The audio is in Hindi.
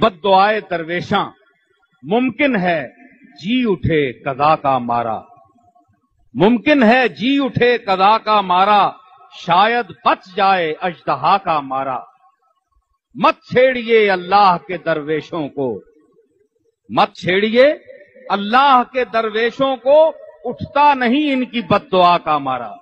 बद्दुआए दरवेशां मुमकिन है जी उठे कदा का मारा, मुमकिन है जी उठे कदा का मारा, शायद बच जाए अजदहा का मारा। मत छेड़िए अल्लाह के दरवेशों को, मत छेड़िए अल्लाह के दरवेशों को, उठता नहीं इनकी बद्दुआ का मारा।